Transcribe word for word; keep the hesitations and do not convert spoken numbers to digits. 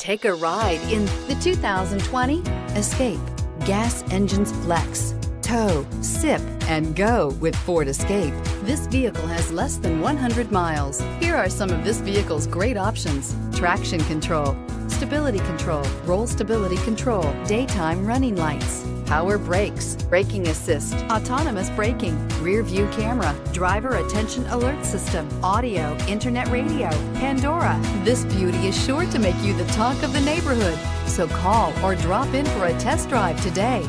Take a ride in the two thousand twenty Escape. Gas engines flex, tow, sip, and go with Ford Escape. This vehicle has less than one hundred miles. Here are some of this vehicle's great options: traction control, stability control, roll stability control, daytime running lights, power brakes, braking assist, autonomous braking, rear view camera, driver attention alert system, audio, internet radio, Pandora. This beauty is sure to make you the talk of the neighborhood. So call or drop in for a test drive today.